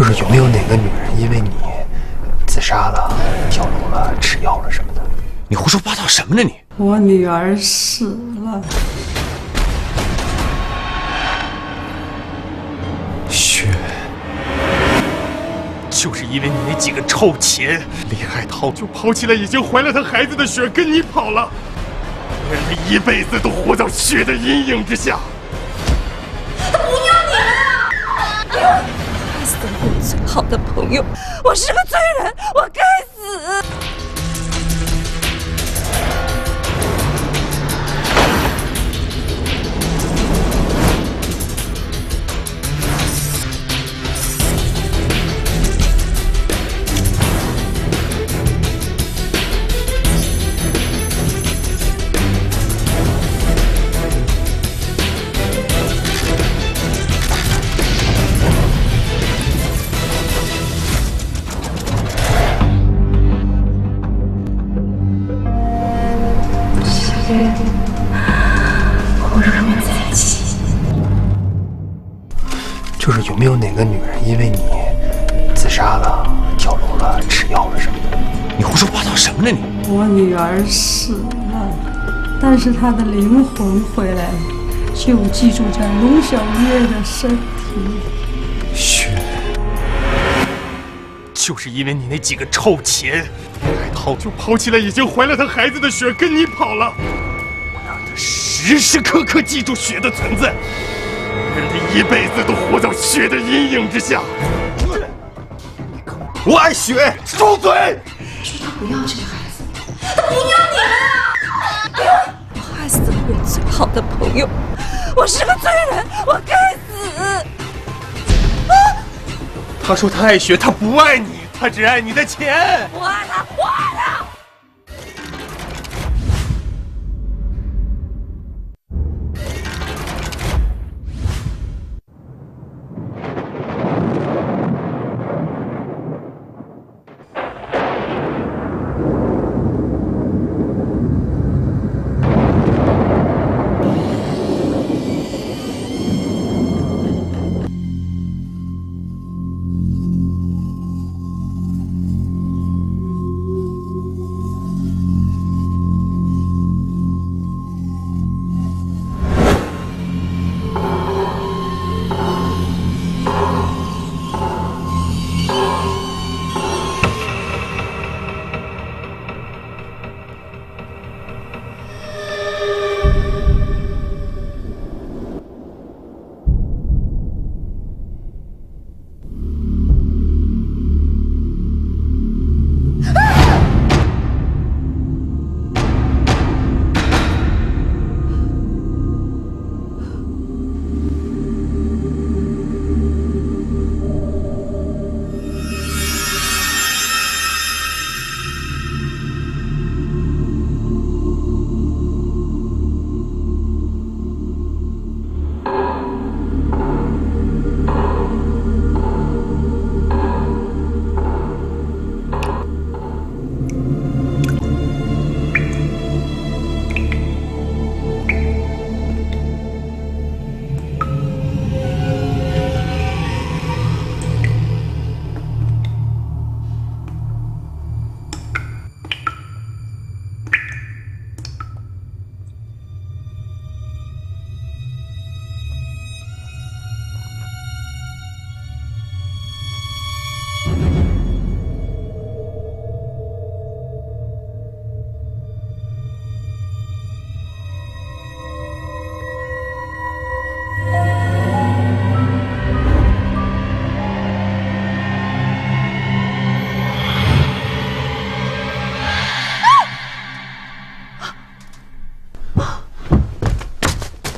就是有没有哪个女人因为你自杀了、跳楼了、吃药了什么的？你胡说八道什么呢你？我女儿死了。雪，就是因为你那几个臭钱，李海涛就抛弃了已经怀了他孩子的雪，跟你跑了。人们一辈子都活到雪的阴影之下。 我最好的朋友，我是个罪人，我该死。就是有没有哪个女人因为你自杀了、跳楼了、吃药了什么的？你胡说八道什么呢你？我女儿死了，但是她的灵魂回来了，就寄住在龙小月的身体。雪，就是因为你那几个臭钱，李海涛就抛弃了已经怀了她孩子的雪，跟你跑了。 时时刻刻记住雪的存在，人的一辈子都活到雪的阴影之下。我爱雪，住嘴！说他不要这个孩子，他不要你！我害死了我最好的朋友，我是个罪人，我该死！啊！他说他爱雪，他不爱你，他只爱你的钱。我爱他，我爱他。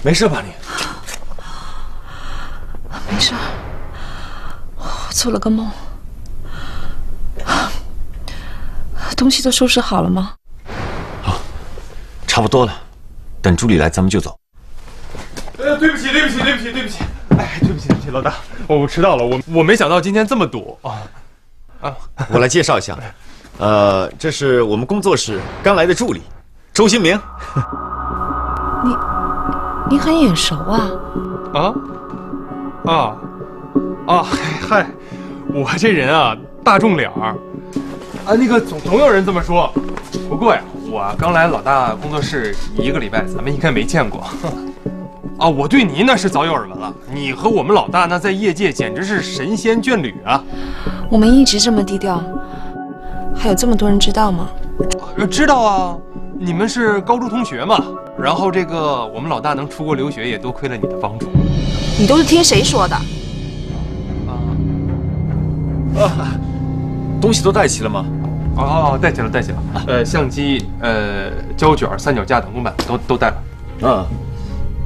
没事吧你？没事，我做了个梦。东西都收拾好了吗？好，差不多了。等助理来，咱们就走。对不起，对不起，对不起，对不起。哎，对不起，对不起，老大，我迟到了。我没想到今天这么堵啊！啊，我来介绍一下，这是我们工作室刚来的助理，周新明。你。 您很眼熟啊！啊，嗨，我这人啊，大众脸儿，啊，那个总有人这么说。不过呀，我刚来老大工作室一个礼拜，咱们应该没见过。啊，我对你那是早有耳闻了，你和我们老大那在业界简直是神仙眷侣啊。我们一直这么低调，还有这么多人知道吗？知道啊，你们是高中同学嘛。然后这个我们老大能出国留学，也多亏了你的帮助。你都是听谁说的？ 啊，东西都带齐了吗？哦，带齐了，带齐了。相机、胶卷、三脚架、挡光板都带了。嗯，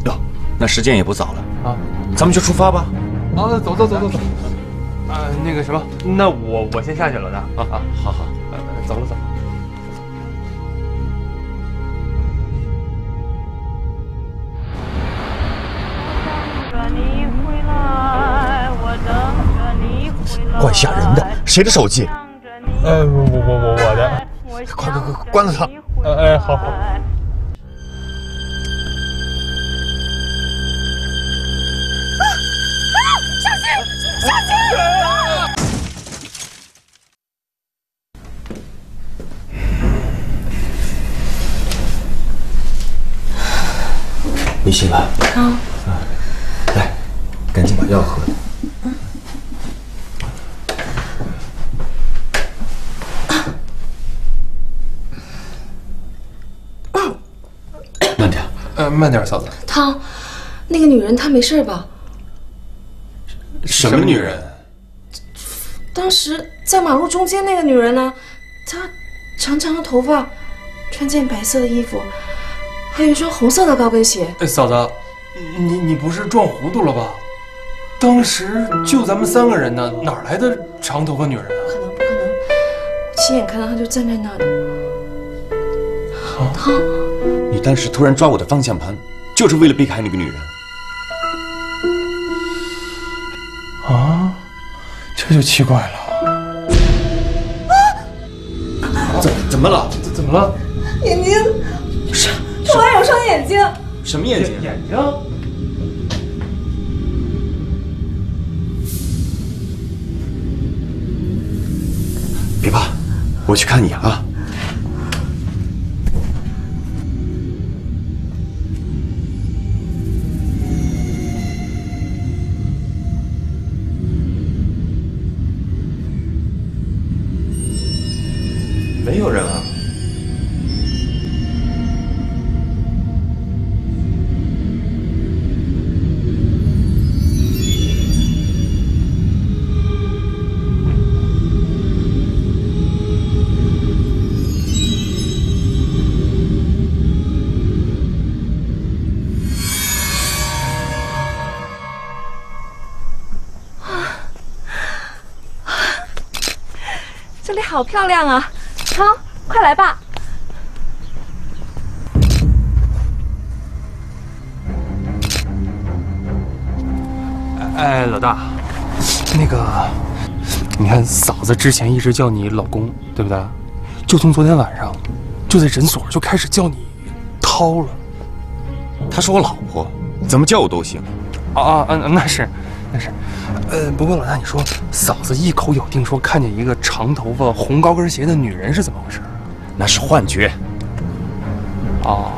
哟，那时间也不早了啊，咱们就出发吧。啊，走走走走走。啊，那个什么，那我先下去了，那啊，好好，走了走。 怪吓人的，谁的手机？我的，快关了它。好好。啊！小心！小心！啊！你醒了？啊。来，赶紧把药喝了。 慢点，嫂子。汤，那个女人她没事吧？什么女人？当时在马路中间那个女人呢？她长长的头发，穿件白色的衣服，还有一双红色的高跟鞋。嫂子，你不是撞糊涂了吧？当时就咱们三个人呢，哪来的长头发女人啊？不可能，我亲眼看到她就站在那里。汤。 你当时突然抓我的方向盘，就是为了避开那个女人。啊，这就奇怪了。啊！怎么了？怎么了？眼睛，突然有双眼睛。什么眼睛？眼睛。别怕，我去看你啊。 没有人啊！这里好漂亮啊！ 汤，快来吧！哎，老大，那个，你看嫂子之前一直叫你老公，对不对？就从昨天晚上，就在诊所就开始叫你涛了。她是我老婆，怎么叫我都行。那是。 不过老大，你说嫂子一口咬定说看见一个长头发、红高跟鞋的女人是怎么回事？那是幻觉。哦。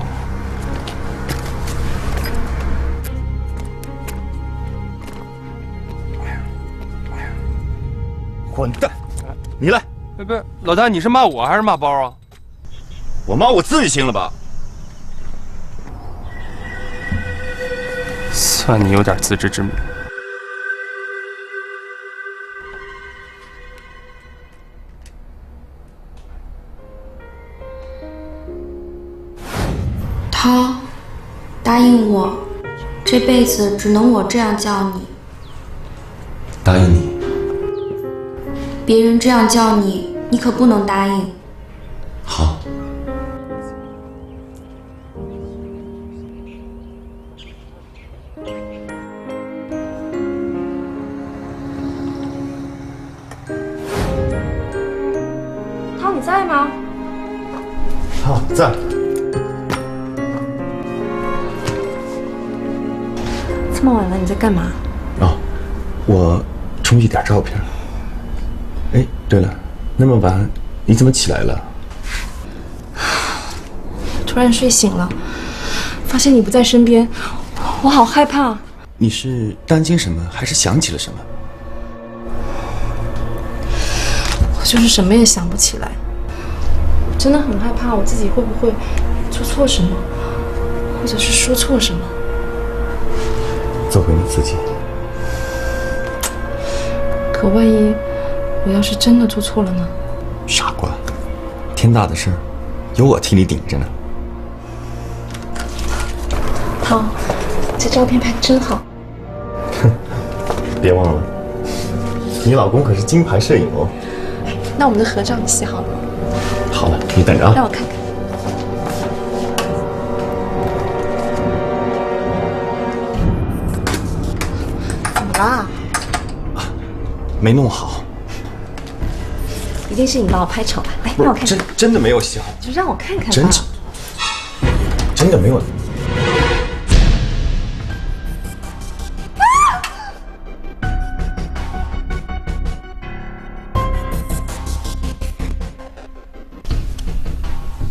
混蛋，你来！不是老大，你是骂我还是骂包啊？我骂我自己行了吧？算你有点自知之明。 涛，答应我，这辈子只能我这样叫你。答应你。别人这样叫你，你可不能答应。好。涛，你在吗？涛在。 这么晚了，你在干嘛？哦，我冲一点照片。哎，对了，那么晚你怎么起来了？突然睡醒了，发现你不在身边，我好害怕。你是担心什么，还是想起了什么？我就是什么也想不起来，我真的很害怕我自己会不会做错什么，或者是说错什么。做回你自己。可万一…… 我要是真的做错了呢？傻瓜，天大的事儿，有我替你顶着呢。涛，这照片拍得真好。哼，别忘了，你老公可是金牌摄影哦。那我们的合照你洗好了吗？好了，你等着啊。让我看看。 没弄好，一定是你把我拍丑了。来，让我看看。真的没有洗好，就让我看看吧。真的没有。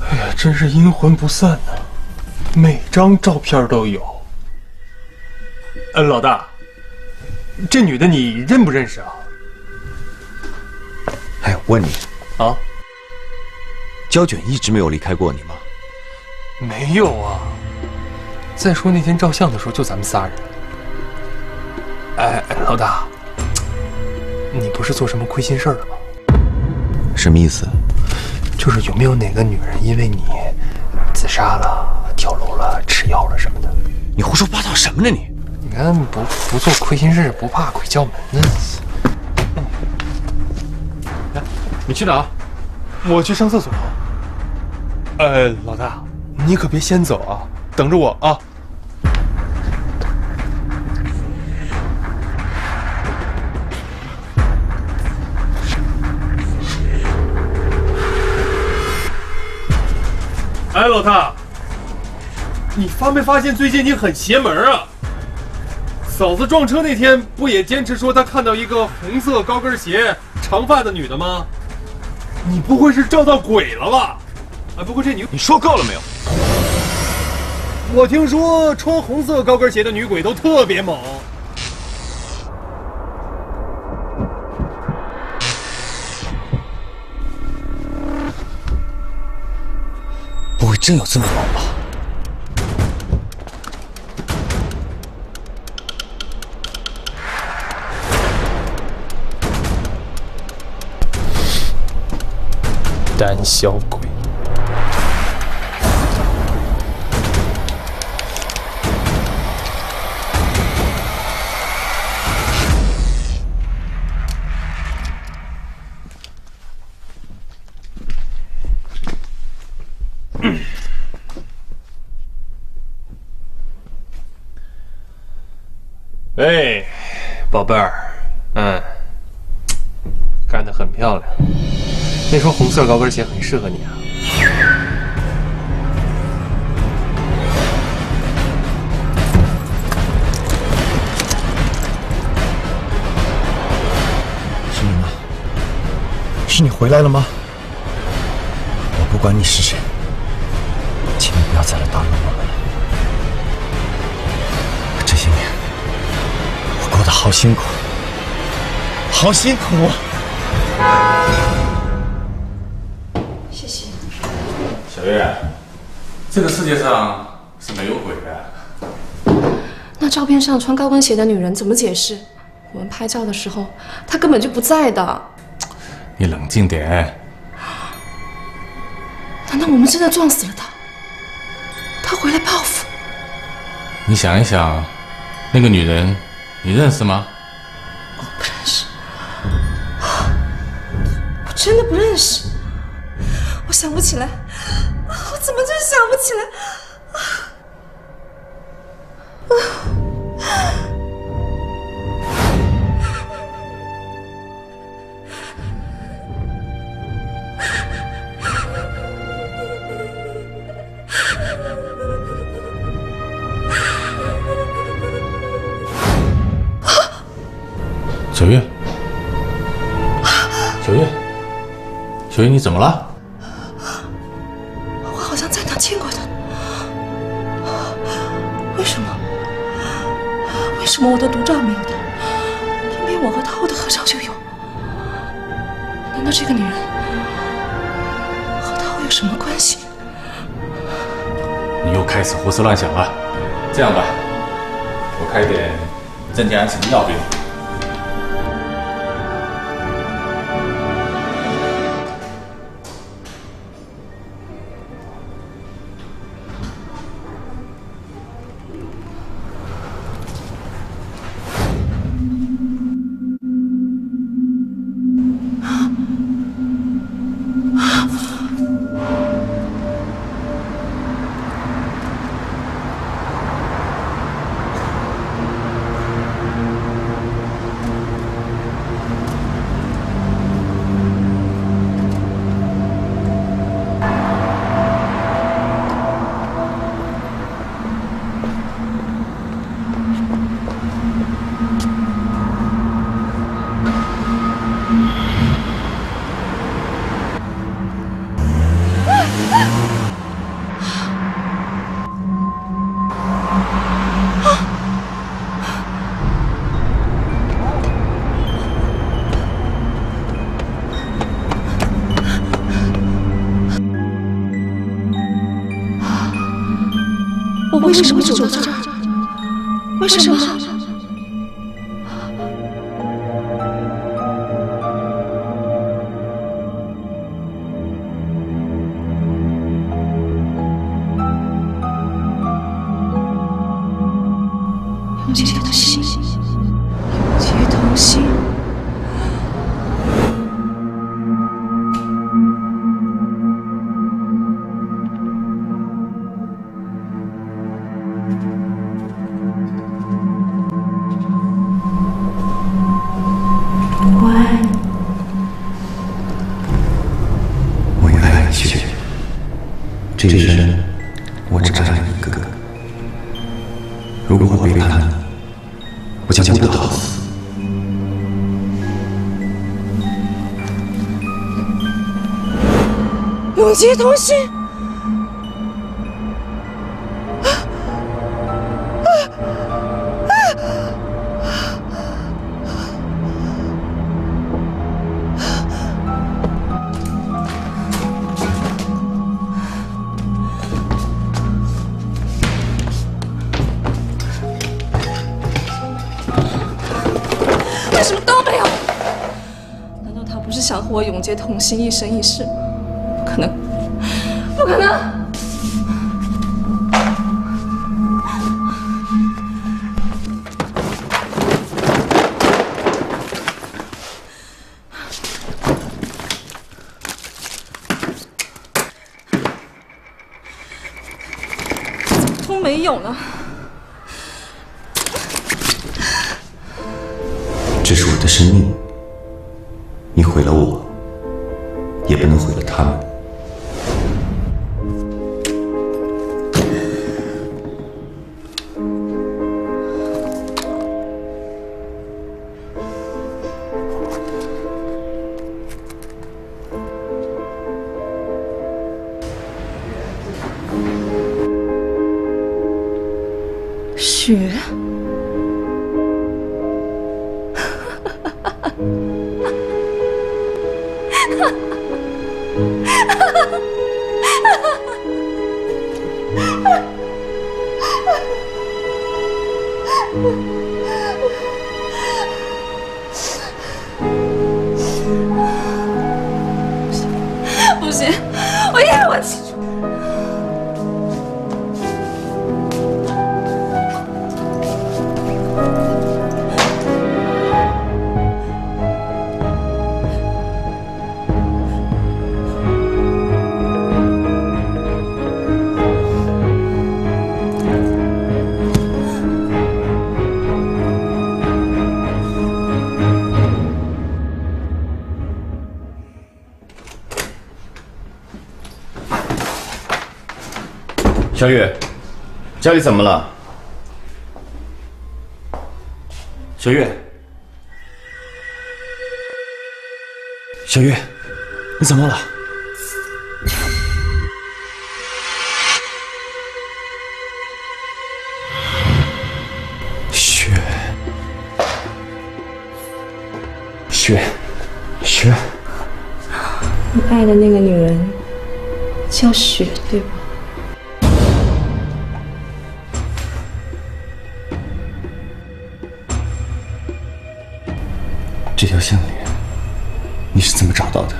哎呀，真是阴魂不散呐、每张照片都有。老大，这女的你认不认识啊？ 哎，问你啊，胶卷一直没有离开过你吗？没有啊。再说那天照相的时候就咱们仨人。哎，老大，你不是做什么亏心事儿了吗？什么意思？就是有没有哪个女人因为你自杀了、跳楼了、吃药了什么的？你胡说八道什么呢你？你看不做亏心事，不怕鬼叫门呢。 你去哪儿？我去上厕所。老大，你可别先走啊，等着我啊。哎，老大，你发没发现最近你很邪门啊？嫂子撞车那天不也坚持说她看到一个红色高跟鞋、长发的女的吗？ 你不会是照到鬼了吧？哎，不过这你说够了没有？我听说穿红色高跟鞋的女鬼都特别猛。不会真有这么猛吧？胆小鬼！哎，宝贝儿，干得很漂亮。 那双红色高跟鞋很适合你啊！是你吗？是你回来了吗？我不管你是谁，请你不要再来打扰我们了。这些年我过得好辛苦，好辛苦啊！ 小月，这个世界上是没有鬼的。那照片上穿高跟鞋的女人怎么解释？我们拍照的时候，她根本就不在的。你冷静点。难道我们真的撞死了她？她回来报复？你想一想，那个女人，你认识吗？我不认识，我真的不认识，我想不起来。 我怎么就想不起来？小月，小月，小月，你怎么了？我好像在哪见过他，为什么我的独照没有他？偏偏我和他我的合照就有。难道这个女人和他有什么关系？你又开始胡思乱想了。这样吧，我开点镇静安神的药给你。 为什么走到这儿？为什么？永结同心，永结同心。 这一生，我只爱你一个。如果我背叛你，我将不得好死。永结同心。 想和我永结同心，一生一世吗？不可能，不可能！怎么都没有了？这是我的生命。 你毁了我，也不能毁了他们。雪。 不行，我一定要记住。小雨，家里怎么了？小雨，小玉，你怎么了？雪，你爱的那个女人叫雪，对吧？ 这条项链，你是怎么找到的？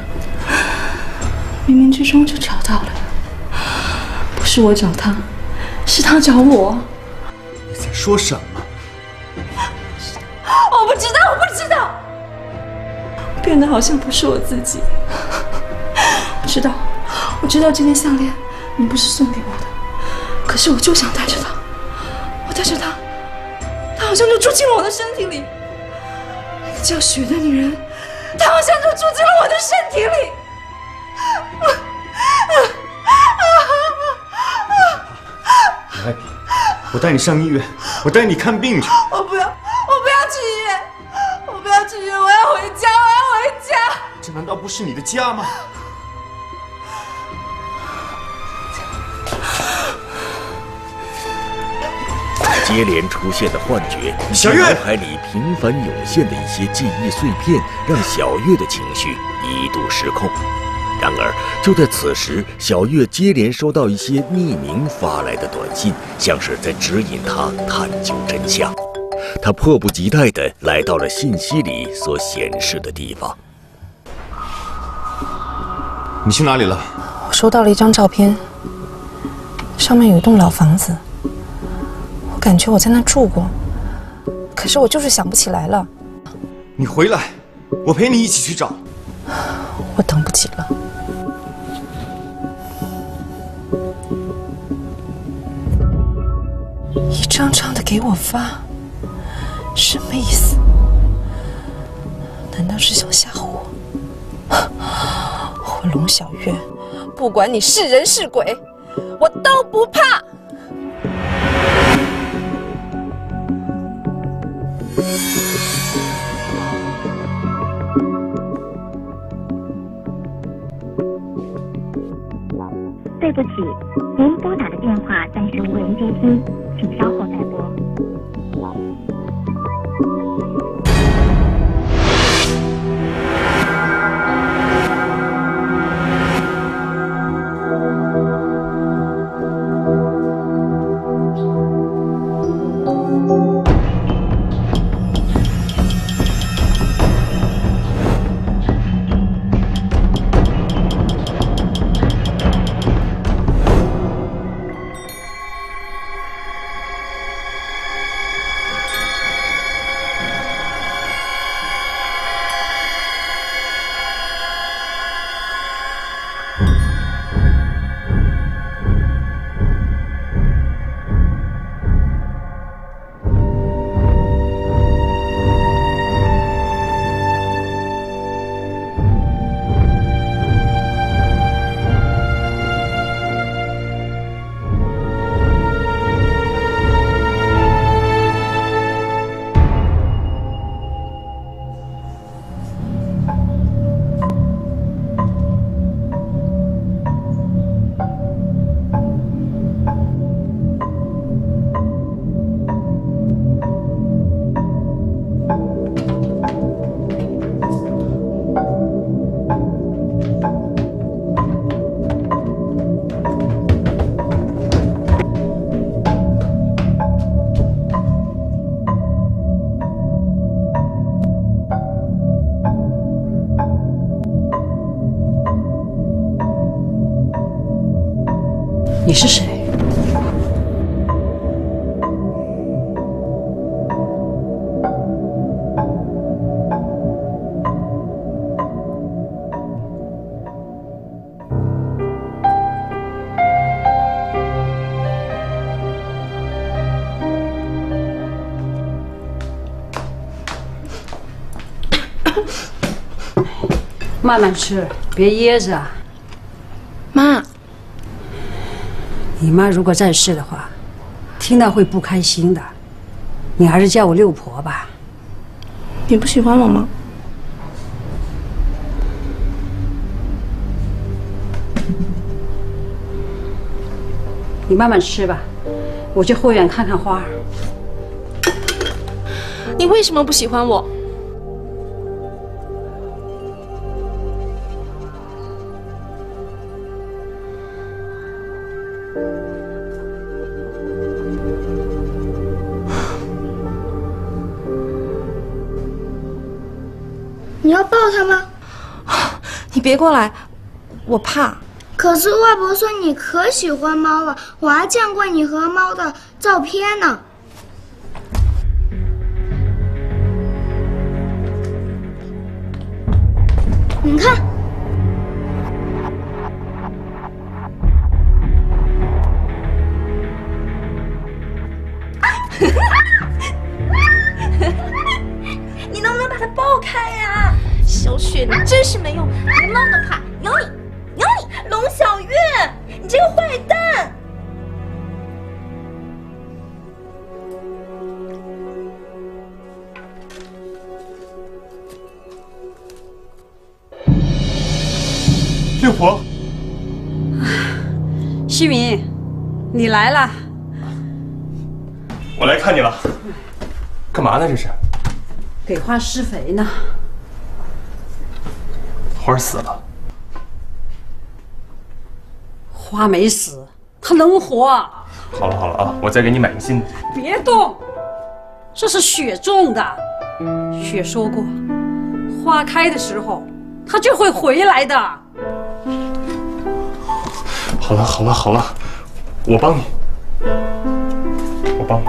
冥冥之中就找到了，不是我找他，是他找我。你在说什么？我不知道，我不知道。变得好像不是我自己。我知道这件项链你不是送给我的，可是我就想带着它，它好像就住进了我的身体里。 叫雪的女人，她好像就住进了我的身体里。来，我带你上医院，我带你看病去。我不要去医院，我要回家，这难道不是你的家吗？接连出现的幻觉，以及脑海里频繁涌现的一些记忆碎片，让小月的情绪一度失控。然而，就在此时，小月接连收到一些匿名发来的短信，像是在指引她探究真相。她迫不及待地来到了信息里所显示的地方。你去哪里了？我收到了一张照片，上面有一栋老房子。 感觉我在那住过，可是我就是想不起来了。你回来，我陪你一起去找。我等不及了。一张张的给我发，什么意思？难道是想吓唬我？我龙小月，不管你是人是鬼，我都不怕。 对不起，您拨打的电话暂时无人接听，请稍后再拨。你是谁？慢慢吃，别噎着。妈。 你妈如果在世的话，听到会不开心的。你还是叫我六婆吧。你不喜欢我吗？你慢慢吃吧，我去后院看看花儿。你为什么不喜欢我？你要抱他吗？你别过来，我怕。 可是外婆说你可喜欢猫了，我还见过你和猫的照片呢。你看，你能不能把它抱开呀？小雪，你真是没用，连猫都怕，有你。 龙小月，你这个坏蛋！月婆，西敏，你来了。我来看你了。干嘛呢？这是？给花施肥呢。花死了。 花没死，它能活。好了好了啊，我再给你买个新的。别动，这是雪种的。雪说过，花开的时候，它就会回来的。好了好了好了，我帮你，我帮你。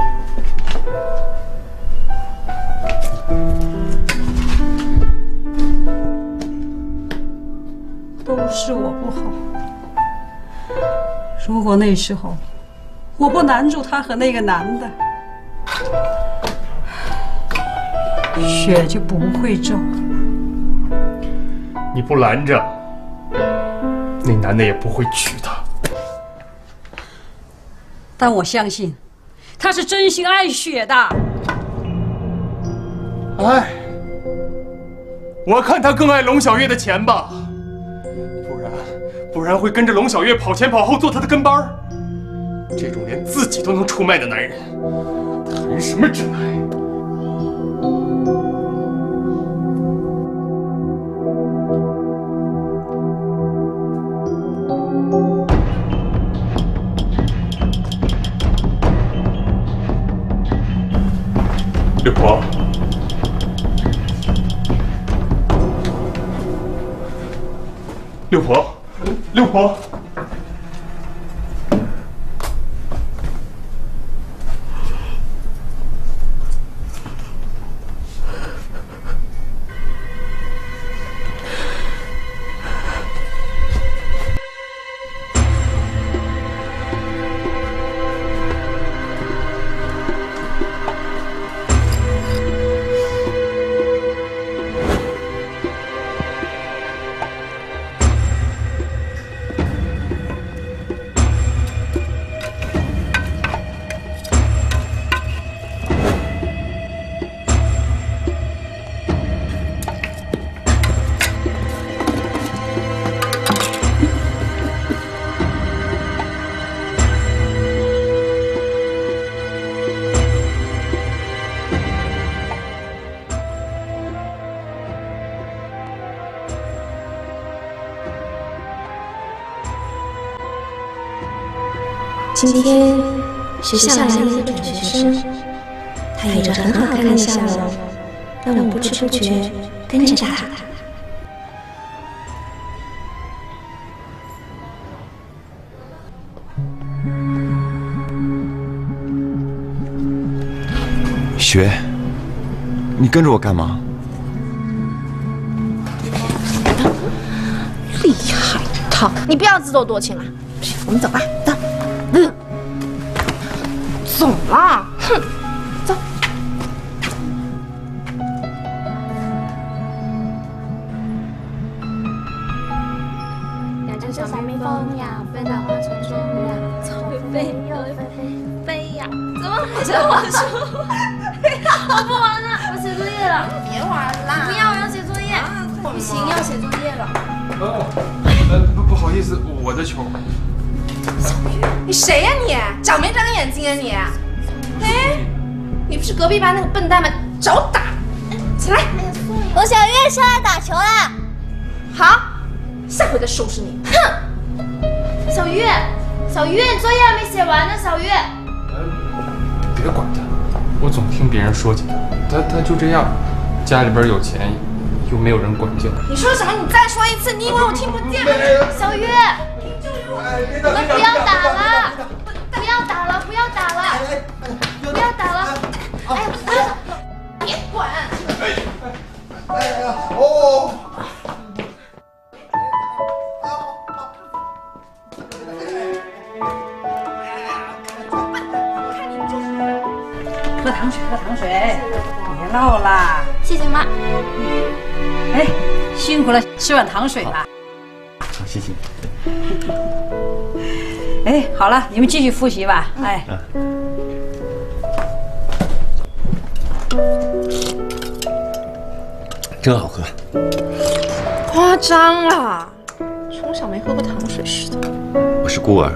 都是我不好。 如果那时候我不拦住他和那个男的，雪就不会皱了。你不拦着，那男的也不会娶她。但我相信，他是真心爱雪的。哎，我看他更爱龙小月的钱吧。 不然会跟着龙小月跑前跑后做她的跟班儿。这种连自己都能出卖的男人，谈什么真爱？月婆，月婆。 六婆，今天学校来了一个转学生，他有着很好看的笑容，让我不知不觉跟着他。雪，你跟着我干嘛？厉害他！你不要自作多情了，我们走吧，走。 走了，哼，走。两只小蜜蜂呀，飞到花丛中呀，飞又飞，飞呀，怎么还在玩书？我不玩了，我写作业了。别玩啦！不要，我要写作业。不行，要写作业了。不好意思，我的球。小玉，你谁呀你？长没长眼睛啊你？哎，你不是隔壁班那个笨蛋吗？找打！起来，我小玉上来打球了。好，下回再收拾你。哼！小玉，小玉，你作业还没写完呢，小玉。别管他，我总听别人说起他就这样，家里边有钱。 又没有人管教。你说什么？你再说一次！你以为我听不见吗？小玉，我们不要打了，不要打了，不要打了，不要打了！哎呀，不要打！别管！哎呀，哦！喝糖水，喝糖水，别闹了。谢谢妈。 哎，辛苦了，吃碗糖水吧。好，谢谢你。哎，好了，你们继续复习吧。哎，真好喝。夸张了，从小没喝过糖水似的。我是孤儿。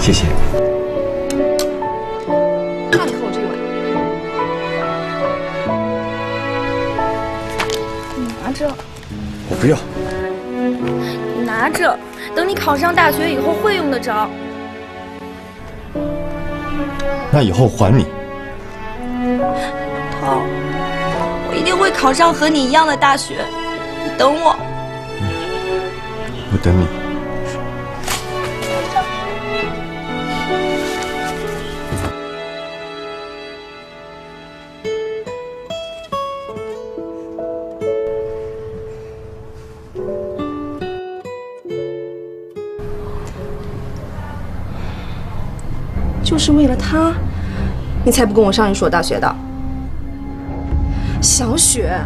谢谢。 我不要，你拿着，等你考上大学以后会用得着。那以后还你。涛，我一定会考上和你一样的大学，你等我。嗯，我等你。就是为了他，你才不跟我上一所大学的。小雪，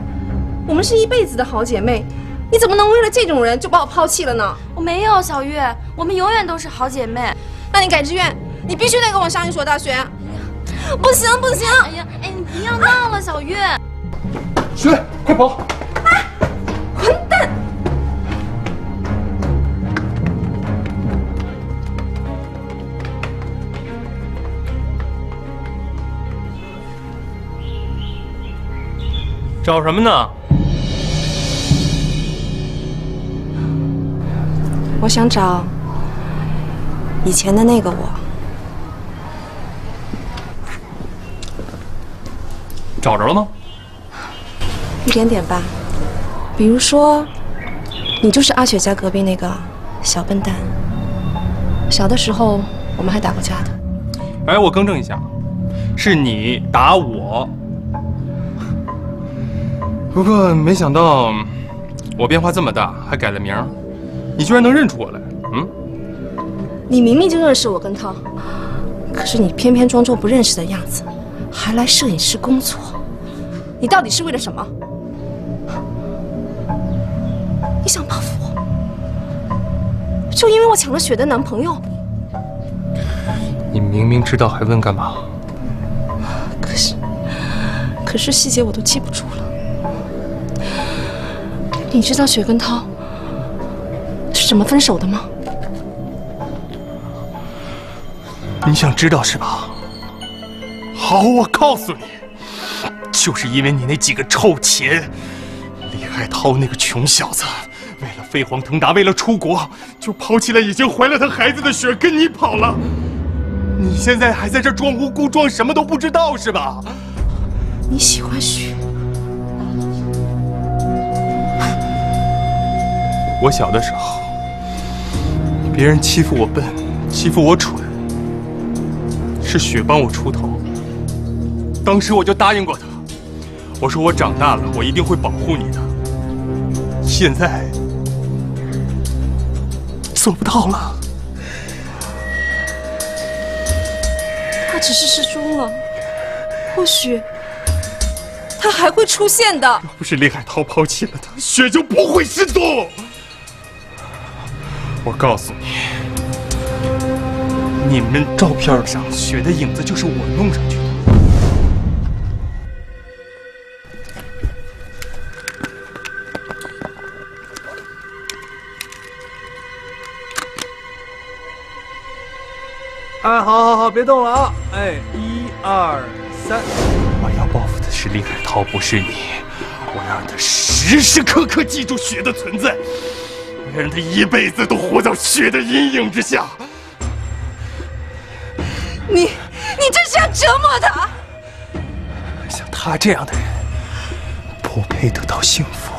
我们是一辈子的好姐妹，你怎么能为了这种人就把我抛弃了呢？我没有，小玉，我们永远都是好姐妹。那你改志愿，你必须得跟我上一所大学。不行不行！哎呀，哎，你不要闹了，小玉。雪，快跑！啊！混蛋！找什么呢？我想找以前的那个我。找着了吗？一点点吧，比如说，你就是阿雪家隔壁那个小笨蛋。小的时候我们还打过架的。哎，我更正一下，是你打我。 不过没想到，我变化这么大，还改了名，你居然能认出我来，嗯？你明明就认识我跟涛，可是你偏偏装作不认识的样子，还来摄影师工作，你到底是为了什么？你想报复我？就因为我抢了雪的男朋友？你明明知道还问干嘛？可是细节我都记不住了。 你知道雪跟涛是怎么分手的吗？你想知道是吧？好，我告诉你，就是因为你那几个臭钱，李海涛那个穷小子，为了飞黄腾达，为了出国，就抛弃了已经怀了他孩子的雪，跟你跑了。你现在还在这装无辜，装什么都不知道是吧？你喜欢雪。 我小的时候，别人欺负我笨，欺负我蠢，是雪帮我出头。当时我就答应过她，我说我长大了，我一定会保护你的。现在做不到了。他只是失踪了，或许他还会出现的。若不是李海涛抛弃了他，雪就不会失踪。 我告诉你，你们照片上雪的影子就是我弄上去的。哎，好，别动了啊！哎，1、2、3。我要报复的是李海涛，不是你。我要让他时时刻刻记住雪的存在，我要让他一辈子都活在雪的阴影之下。你这是要折磨他！像他这样的人，不配得到幸福。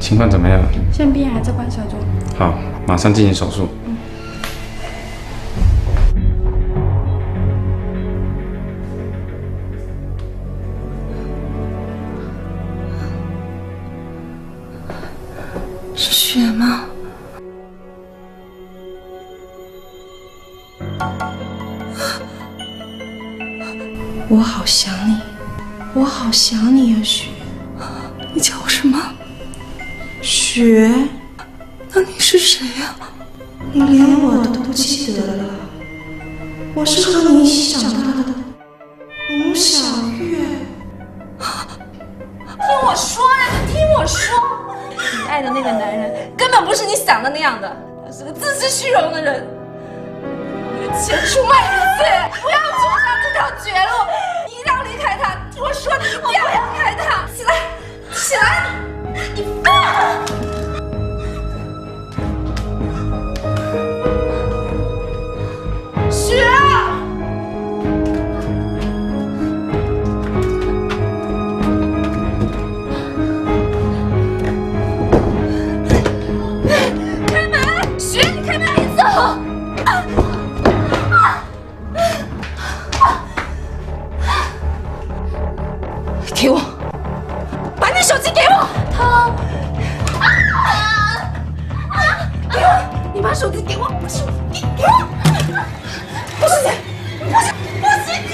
情况怎么样？现在病人还在观察中。好，马上进行手术。是雪吗？我好想你，我好想你啊，雪！你叫我什么？ 雪，那你是谁呀？你连我都不记得了。我是和你一起长大的龙小月。听我说呀，你听我说，你爱的那个男人根本不是你想的那样的，他是个自私虚荣的人。你的钱出卖一切，不要走上这条绝路，你一定要离开他。我说你一定要离开他。起来，起来。 你放！雪儿，开门！雪儿，你开门，你走！给我，把你手机给我！ 给我！你把手机给我！把手机给我！不许！不许！不许你！不许你！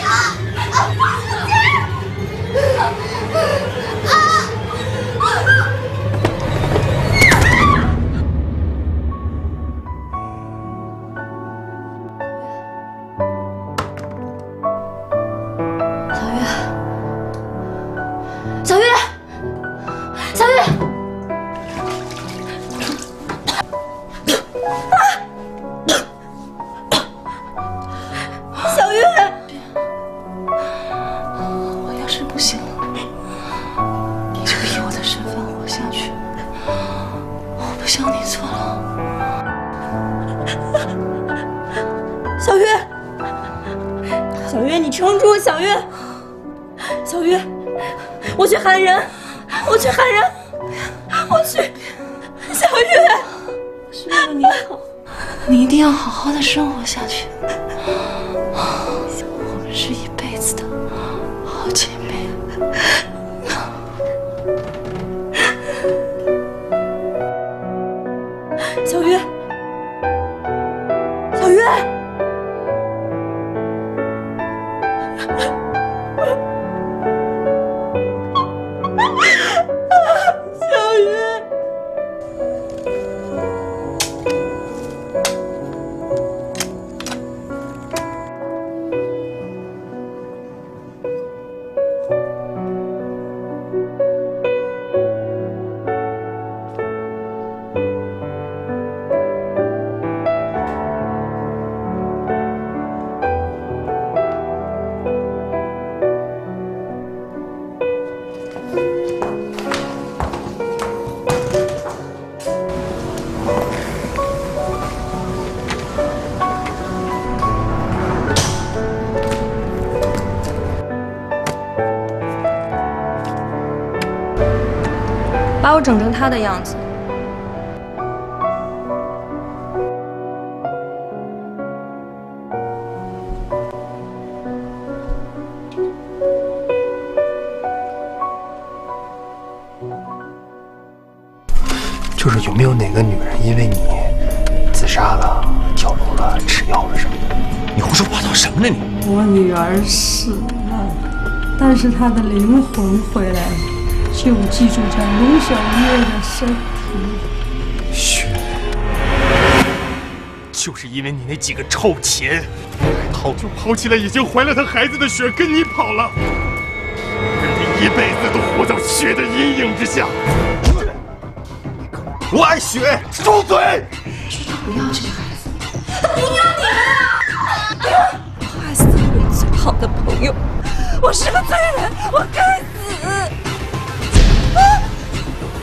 他的样子。就是有没有哪个女人因为你自杀了、跳楼了、吃药了什么的？你胡说八道什么呢你？我女儿死了，但是她的灵魂回来了。 就寄住在龙小月的身体。雪，就是因为你那几个臭钱，涛就抛弃了已经怀了她孩子的雪，跟你跑了，让她一辈子都活在雪的阴影之下。我爱雪，住嘴！知道不要这个孩子，他凭了你啊！我害死了我最好的朋友，我是个罪人，我该死。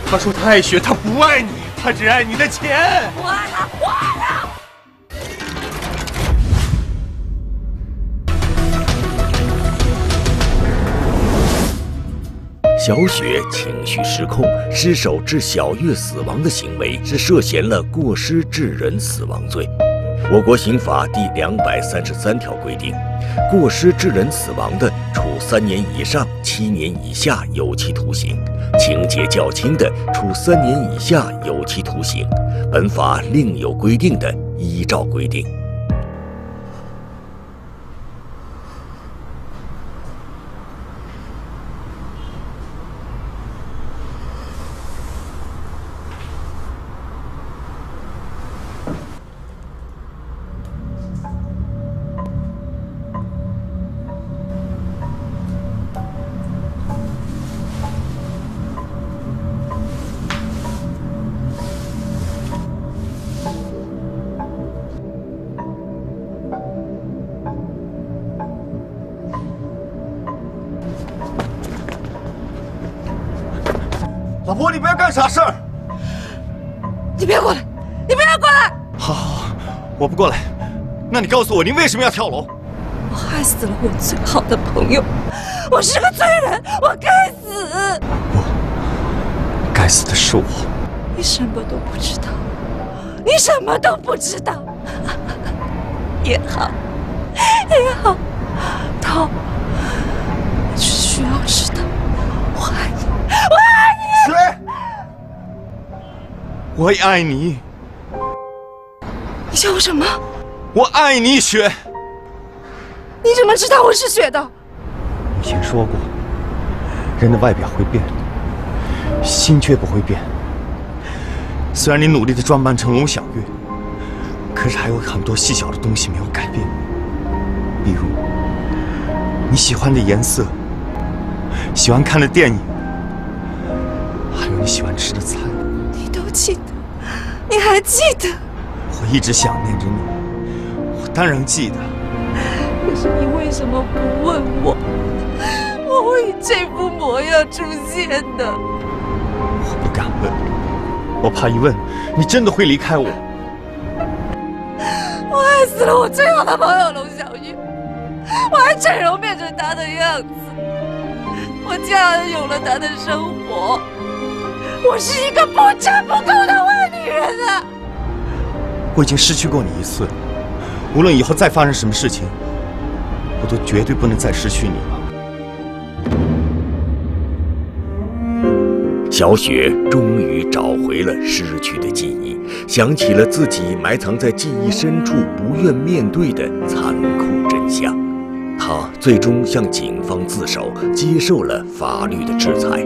他说他爱雪，他不爱你，他只爱你的钱。我爱他，我爱他。小雪情绪失控，失手致小月死亡的行为是涉嫌了过失致人死亡罪。我国刑法第233条规定，过失致人死亡的，处3年以上7年以下有期徒刑。 情节较轻的，处3年以下有期徒刑；本法另有规定的，依照规定。老婆，你不要干啥事儿！你别过来！你不要过来！好，好，我不过来。那你告诉我，你为什么要跳楼？我害死了我最好的朋友，我是个罪人，我该死。不，该死的是我。你什么都不知道，你什么都不知道。也好，也好，涛，你只需要知道，我爱你，我爱你。 雪，我也爱你。你叫我什么？我爱你，雪。你怎么知道我是雪的？以前说过，人的外表会变，心却不会变。虽然你努力的装扮成龙小月，可是还有很多细小的东西没有改变，比如你喜欢的颜色，喜欢看的电影。 还有你喜欢吃的菜，你都记得，你还记得？我一直想念着你，我当然记得。可是你为什么不问我？我会以这副模样出现的。我不敢问，我怕一问，你真的会离开我。我害死了我最好的朋友龙小玉，我还整容变成她的样子，我占有了她的生活。 我是一个不折不扣的坏女人啊！我已经失去过你一次，无论以后再发生什么事情，我都绝对不能再失去你了。小雪终于找回了失去的记忆，想起了自己埋藏在记忆深处不愿面对的残酷真相，她最终向警方自首，接受了法律的制裁。